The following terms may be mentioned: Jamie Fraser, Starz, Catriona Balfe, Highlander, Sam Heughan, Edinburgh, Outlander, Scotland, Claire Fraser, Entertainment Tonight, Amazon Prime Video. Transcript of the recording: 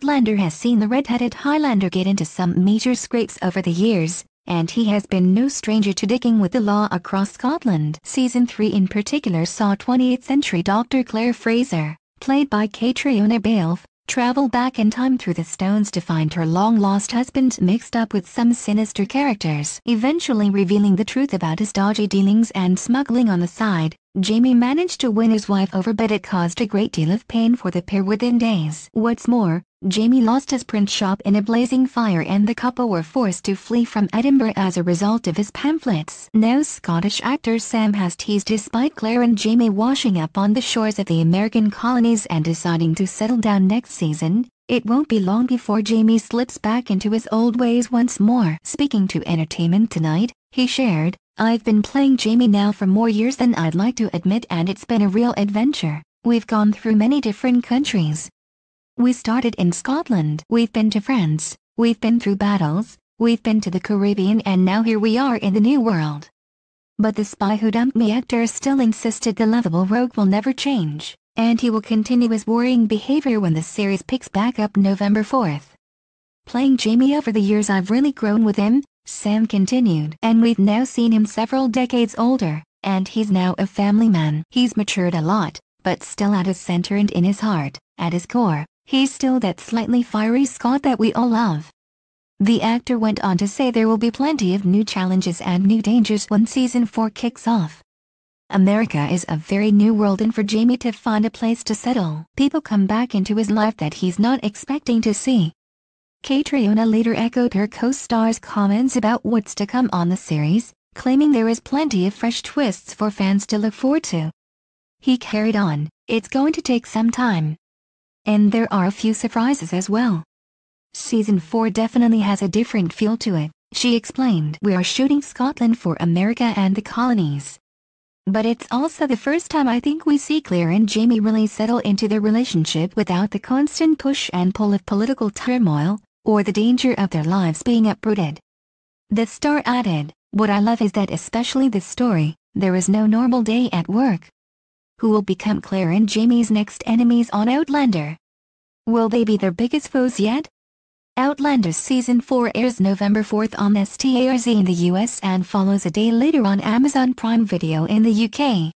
Outlander has seen the red-headed Highlander get into some major scrapes over the years, and he has been no stranger to dicking with the law across Scotland. Season 3 in particular saw 20th-century Dr. Claire Fraser, played by Catriona Balfe, travel back in time through the stones to find her long-lost husband mixed up with some sinister characters. Eventually revealing the truth about his dodgy dealings and smuggling on the side, Jamie managed to win his wife over, but it caused a great deal of pain for the pair within days. What's more, Jamie lost his print shop in a blazing fire and the couple were forced to flee from Edinburgh as a result of his pamphlets. Now Scottish actor Sam has teased his spite Claire and Jamie washing up on the shores of the American colonies and deciding to settle down next season. It won't be long before Jamie slips back into his old ways once more. Speaking to Entertainment Tonight, he shared, "I've been playing Jamie now for more years than I'd like to admit, and it's been a real adventure. We've gone through many different countries. We started in Scotland. We've been to France. We've been through battles. We've been to the Caribbean, and now here we are in the New World." But the Spy Who Dumped Me actor still insisted the lovable rogue will never change, and he will continue his worrying behavior when the series picks back up November 4th. "Playing Jamie over the years, I've really grown with him," Sam continued. "And we've now seen him several decades older, and he's now a family man. He's matured a lot, but still at his center and in his heart, at his core, he's still that slightly fiery Scot that we all love." The actor went on to say there will be plenty of new challenges and new dangers when Season 4 kicks off. America is a very new world, and for Jamie to find a place to settle, people come back into his life that he's not expecting to see. Catriona later echoed her co-star's comments about what's to come on the series, claiming there is plenty of fresh twists for fans to look forward to. He carried on, "It's going to take some time. And there are a few surprises as well. Season 4 definitely has a different feel to it," she explained. "We are shooting Scotland for America and the colonies. But it's also the first time I think we see Claire and Jamie really settle into their relationship without the constant push and pull of political turmoil, or the danger of their lives being uprooted." The star added, "What I love is that, especially this story, there is no normal day at work. Who will become Claire and Jamie's next enemies on Outlander? Will they be their biggest foes yet?" Outlander Season 4 airs November 4th on Starz in the US and follows a day later on Amazon Prime Video in the UK.